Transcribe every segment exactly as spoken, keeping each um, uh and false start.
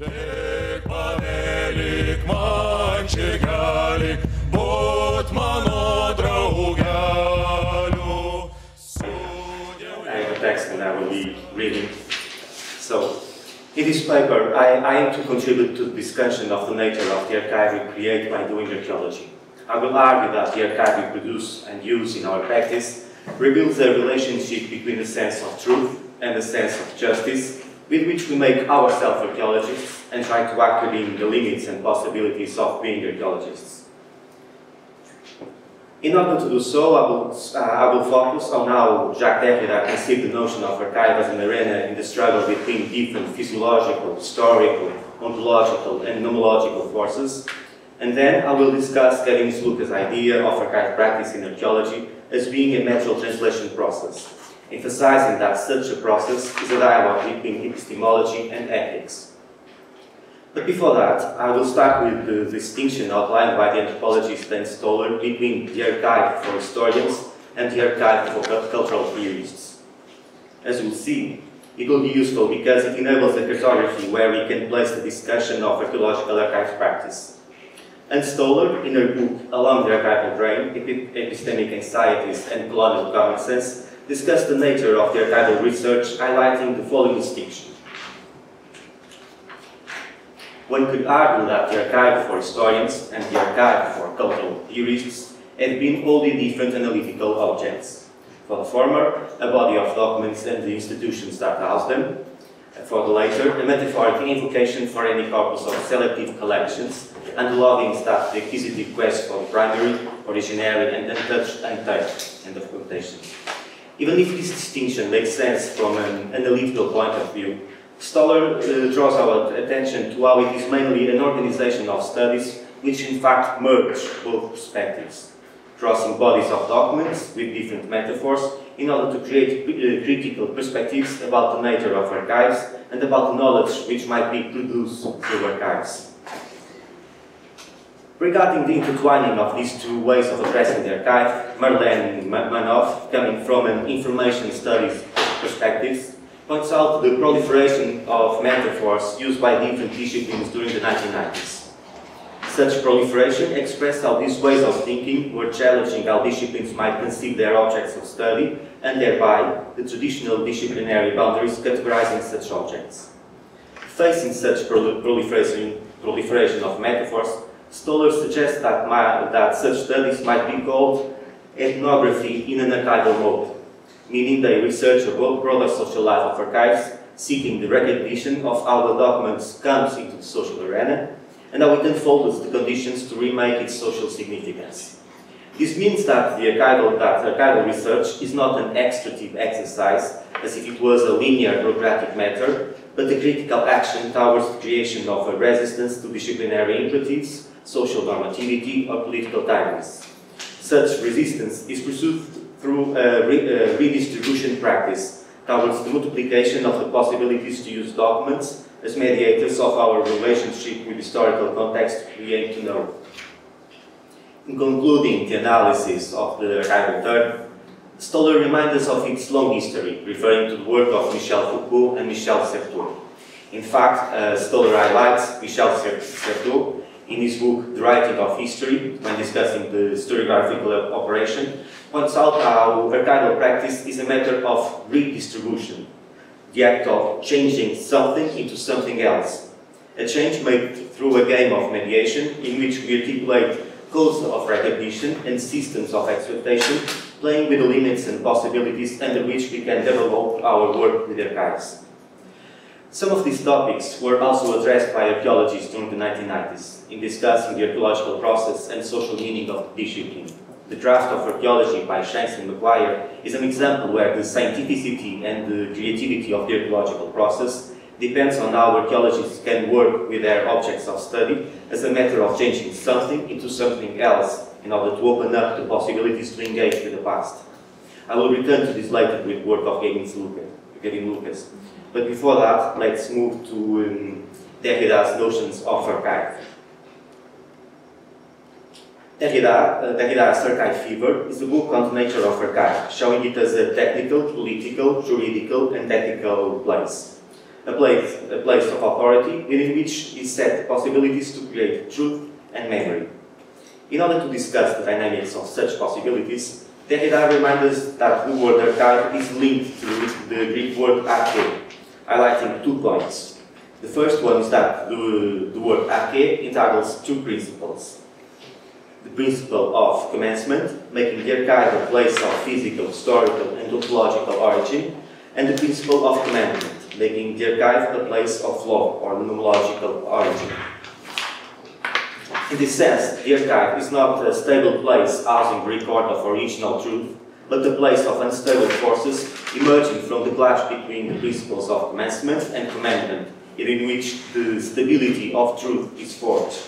Text and I will be reading. So, in this paper, I aim to contribute to the discussion of the nature of the archive we create by doing archaeology. I will argue that the archive we produce and use in our practice reveals a relationship between the sense of truth and the sense of justice with which we make ourselves archaeologists and try to act within the limits and possibilities of being archaeologists. In order to do so, I will, uh, I will focus on how Jacques Derrida conceived the notion of archive as an arena in the struggle between different physiological, historical, ontological and nomological forces, and then I will discuss Gavin Lucas' idea of archive practice in archaeology as being a natural translation process, emphasizing that such a process is a dialogue between epistemology and ethics. But before that, I will start with the distinction outlined by the anthropologist Ann Stoler between the archive for historians and the archive for cultural theorists. As you'll see, it will be useful because it enables a cartography where we can place the discussion of archaeological archive practice. Ann Stoler, in her book Along the Archival Drain, Epistemic Anxieties and Colonial Common Sense, discussed the nature of the archival research, highlighting the following distinction. One could argue that the archive for historians and the archive for cultural theorists had been wholly different analytical objects. For the former, a body of documents and the institutions that house them. For the latter, a metaphoric invocation for any corpus of selective collections, and logging that the acquisitive quest for primary, originary, and untouched, untouched, end of quotation. Even if this distinction makes sense from an analytical point of view, Stoller uh, draws our attention to how it is mainly an organization of studies which in fact merge both perspectives, crossing bodies of documents with different metaphors in order to create uh, critical perspectives about the nature of archives and about knowledge which might be produced through archives. Regarding the intertwining of these two ways of addressing the archive, Marlene Manoff, coming from an information studies perspective, points out the proliferation of metaphors used by different disciplines during the nineteen nineties. Such proliferation expressed how these ways of thinking were challenging how disciplines might conceive their objects of study and thereby the traditional disciplinary boundaries categorizing such objects. Facing such prol proliferation, proliferation of metaphors, Stoller suggests that, my, that such studies might be called ethnography in an archival mode, meaning they research a broader social life of archives, seeking the recognition of how the documents comes into the social arena and how it unfolds the conditions to remake its social significance. This means that the archival, that archival research is not an extractive exercise, as if it was a linear bureaucratic matter, but the critical action towards the creation of a resistance to disciplinary imperatives, social normativity or political timelines. Such resistance is pursued through a re uh, redistribution practice towards the multiplication of the possibilities to use documents as mediators of our relationship with historical context we aim to know. In concluding the analysis of the archival term, Stoller reminds us of its long history, referring to the work of Michel Foucault and Michel Certeau. In fact, uh, Stoller highlights Michel Certeau in his book The Writing of History, when discussing the historiographical operation, points out how archival practice is a matter of redistribution, the act of changing something into something else, a change made through a game of mediation in which we articulate codes of recognition and systems of expectation, playing with the limits and possibilities under which we can develop our work with archives. Some of these topics were also addressed by archaeologists during the nineteen nineties in discussing the archaeological process and social meaning of the discipline. The draft of archaeology by Shanks and McGuire is an example where the scientificity and the creativity of the archaeological process depends on how archaeologists can work with their objects of study as a matter of changing something into something else in order to open up the possibilities to engage with the past. I will return to this later with work of Gavin Lucas. But before that, let's move to um, Derrida's notions of archive. Derrida, uh, Derrida's Archive Fever is a book on the nature of archive, showing it as a technical, political, juridical and ethical place. a place, a place of authority within which is set the possibilities to create truth and memory. In order to discuss the dynamics of such possibilities, Derrida reminds us that the word archive is linked to the Greek word arche, highlighting two points. The first one is that the, the word arche entitles two principles. The principle of commencement, making the archive a place of physical, historical, and ontological origin, and the principle of commandment, making the archive a place of law or nomological origin. In this sense, the archive is not a stable place housing the record of original truth, but a place of unstable forces emerging from the clash between the principles of commencement and commandment, in which the stability of truth is forged.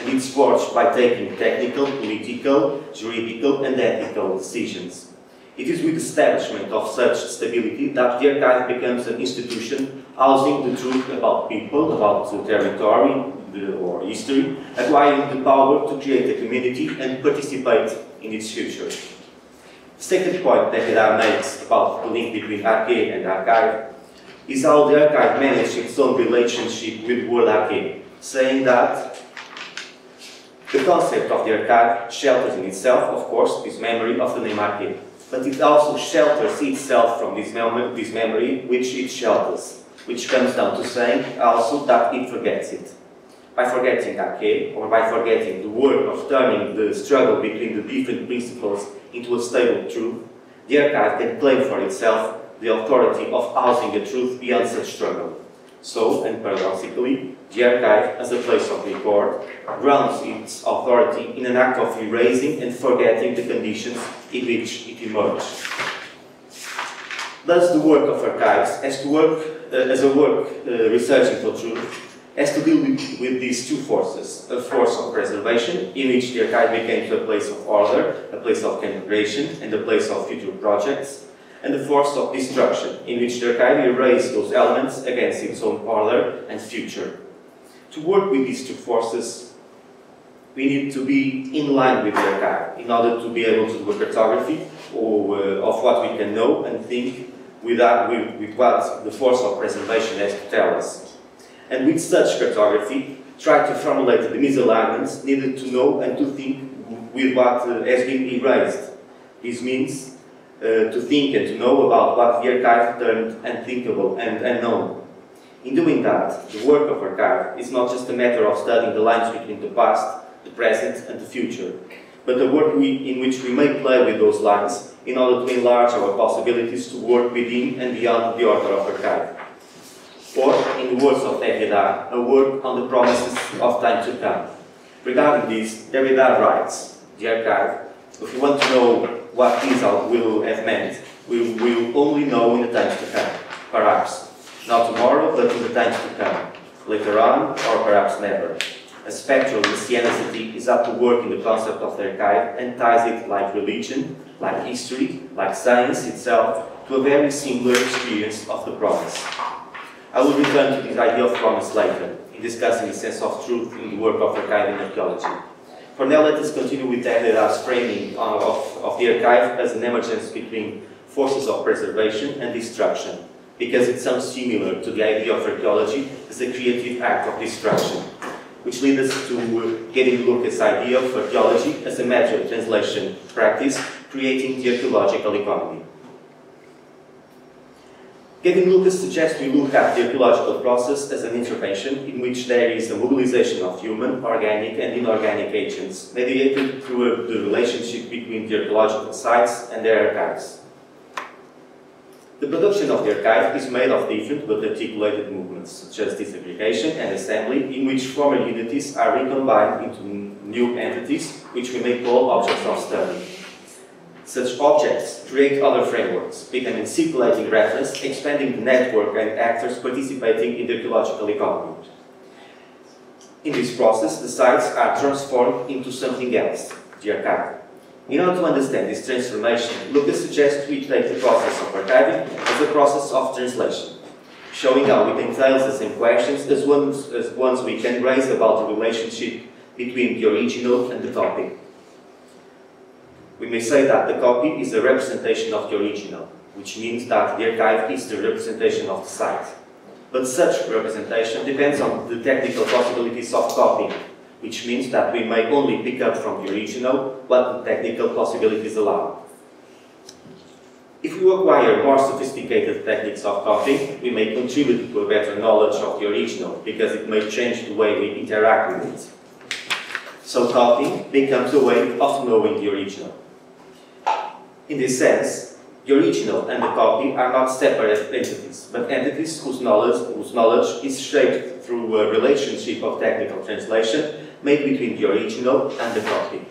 And it's forged by taking technical, political, juridical, and ethical decisions. It is with the establishment of such stability that the archive becomes an institution housing the truth about people, about the territory, the, or history, acquiring the power to create a community and participate in its future. The second point that Derrida makes about the link between arche and archive is how the archive managed its own relationship with the word arche, saying that the concept of the archive shelters in itself, of course, this memory of the name arche, but it also shelters itself from this, mem this memory which it shelters, which comes down to saying also that it forgets it. By forgetting arche, or by forgetting the work of turning the struggle between the different principles into a stable truth, the archive can claim for itself the authority of housing a truth beyond such struggle. So, and paradoxically, the archive, as a place of record, grounds its authority in an act of erasing and forgetting the conditions in which it emerged. Thus, the work of archives, as, to work, uh, as a work uh, researching for truth, has to deal with, with these two forces, a force of preservation, in which the archive became to a place of order, a place of calibration, and a place of future projects, and the force of destruction, in which the archive erased those elements against its own order and future. To work with these two forces, we need to be in line with the archive, in order to be able to do a cartography or, uh, of what we can know and think with, that, with, with what the force of preservation has to tell us. And with such cartography, try to formulate the misalignments needed to know and to think with what uh, has been erased. This means uh, to think and to know about what the archive turned unthinkable and unknown. In doing that, the work of archive is not just a matter of studying the lines between the past, the present, and the future, but a work we, in which we may play with those lines in order to enlarge our possibilities to work within and beyond the order of archive. Or, in the words of Derrida, a work on the promises of time to come. Regarding this, Derrida writes, the archive, if we want to know what this will have meant, we will only know in the times to come, perhaps. Not tomorrow, but in the times to come, later on, or perhaps never. A spectral messianicity is at work in the concept of the archive and ties it, like religion, like history, like science itself, to a very similar experience of the promise. I will return to this idea of promise later, in discussing the sense of truth in the work of archive and archaeology. For now, let us continue with Derrida's framing of, of, of the archive as an emergence between forces of preservation and destruction, because it sounds similar to the idea of archaeology as a creative act of destruction, which leads us to Gavin Lucas' idea of archaeology as a method of translation practice, creating the archaeological economy. Gavin Lucas suggests we look at the archaeological process as an intervention in which there is a mobilization of human, organic and inorganic agents, mediated through the relationship between the archaeological sites and their archives. The production of the archive is made of different but articulated movements, such as disaggregation and assembly, in which former unities are recombined into new entities, which we may call objects of study. Such objects create other frameworks, becoming circulating reference, expanding the network and actors participating in the archaeological economy. In this process, the sites are transformed into something else, the archive. In order to understand this transformation, Lucas suggests we take the process of archiving as a process of translation, showing how it entails the same questions as ones, as ones we can raise about the relationship between the original and the topic. We may say that the copy is a representation of the original, which means that the archive is the representation of the site. but such representation depends on the technical possibilities of copying, which means that we may only pick up from the original what the technical possibilities allow. If we acquire more sophisticated techniques of copying, we may contribute to a better knowledge of the original, because it may change the way we interact with it. So copying becomes a way of knowing the original. In this sense, the original and the copy are not separate entities, but entities whose knowledge, whose knowledge is shaped through a relationship of technical translation made between the original and the copy.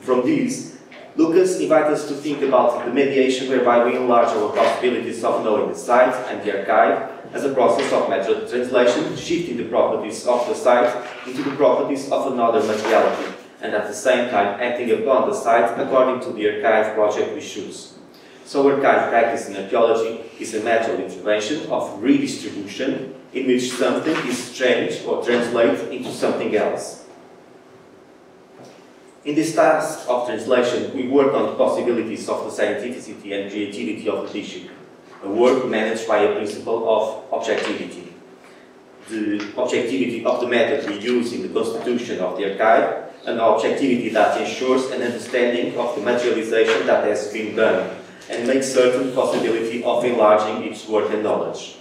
From these, Lucas invites us to think about the mediation whereby we enlarge our possibilities of knowing the site and the archive as a process of meta translation, shifting the properties of the site into the properties of another materiality, and at the same time acting upon the site according to the archive project we choose. So archive practice in archaeology is a method intervention of redistribution in which something is changed or translated into something else. In this task of translation, we work on the possibilities of the scientificity and creativity of the tissue, a work managed by a principle of objectivity. The objectivity of the method we use in the constitution of the archive, an objectivity that ensures an understanding of the materialization that has been done, and makes certain possibility of enlarging its work and knowledge.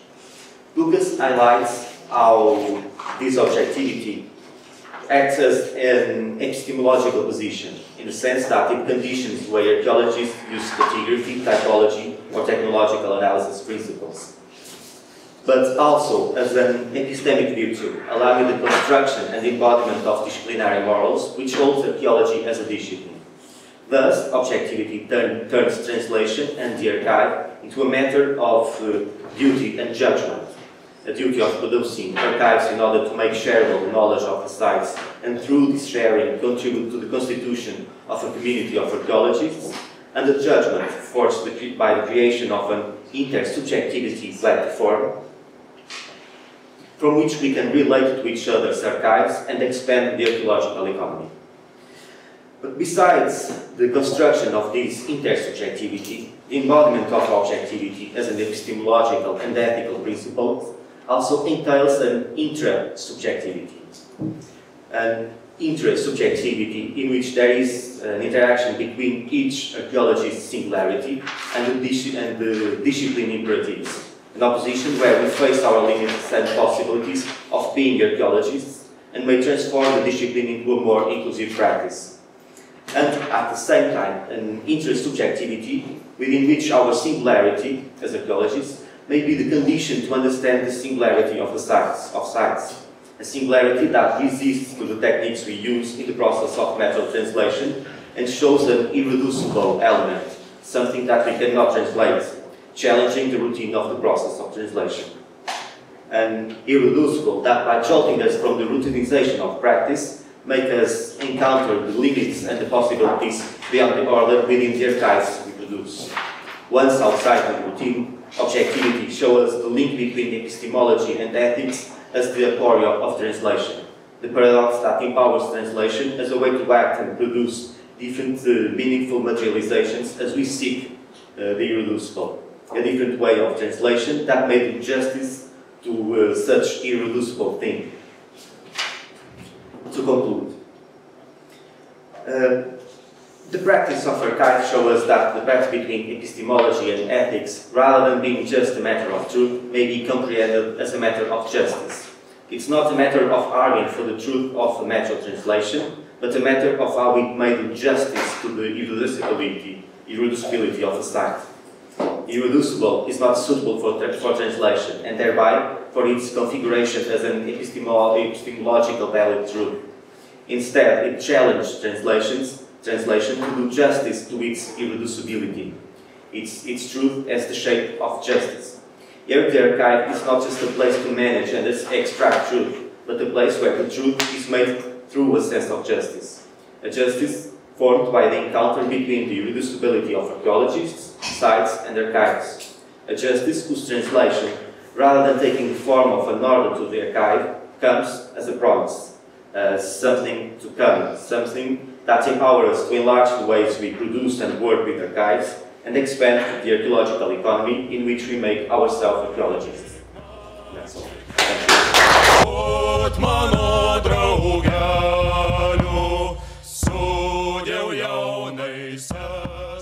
Lucas highlights how this objectivity acts as an epistemological position, in the sense that it conditions the way archaeologists use stratigraphy, typology, or technological analysis principles, but also as an epistemic virtue, allowing the construction and embodiment of disciplinary morals, which holds archaeology as a discipline. Thus, objectivity turn, turns translation and the archive into a matter of uh, duty and judgment, a duty of producing archives in order to make shareable knowledge of the sites, and through this sharing contribute to the constitution of a community of archaeologists, and a judgment forced by the creation of an intersubjectivity platform from which we can relate to each other's archives and expand the archaeological economy. But besides the construction of this intersubjectivity, the embodiment of objectivity as an epistemological and ethical principle also entails an intra-subjectivity. An intra-subjectivity in which there is an interaction between each archaeologist's singularity and the, and the discipline imperatives, an opposition where we face our limits and possibilities of being archaeologists and may transform the discipline into a more inclusive practice. And at the same time, an intersubjectivity within which our singularity as archaeologists may be the condition to understand the singularity of the sites, of sites, a singularity that resists to the techniques we use in the process of meta translation and shows an irreducible element, something that we cannot translate, challenging the routine of the process of translation. And irreducible that by jolting us from the routinization of practice, make us encounter the limits and the possibilities beyond the order within the archives we produce. Once outside the routine, objectivity shows us the link between epistemology and ethics as the aporia of translation, the paradox that empowers translation as a way to act and produce different uh, meaningful materializations as we seek uh, the irreducible, a different way of translation that made justice to uh, such irreducible thing. To conclude, uh, the practice of archive shows us that the path between epistemology and ethics, rather than being just a matter of truth, may be comprehended as a matter of justice. It's not a matter of arguing for the truth of the meta translation, but a matter of how we made justice to the irreducibility, irreducibility of the site. Irreducible is not suitable for, for translation, and thereby for its configuration as an epistemolo epistemological valid truth. Instead, it challenged translations, translation to do justice to its irreducibility, its, its truth as the shape of justice. Here, the archive is not just a place to manage and extract truth, but a place where the truth is made through a sense of justice, a justice formed by the encounter between the irreducibility of archaeologists, sites and archives, a justice whose translation, rather than taking the form of an order to the archive, comes as a promise, as something to come, something that empowers us to enlarge the ways we produce and work with archives and expand the archaeological economy in which we make ourselves archaeologists. That's all. Судил я он и сам.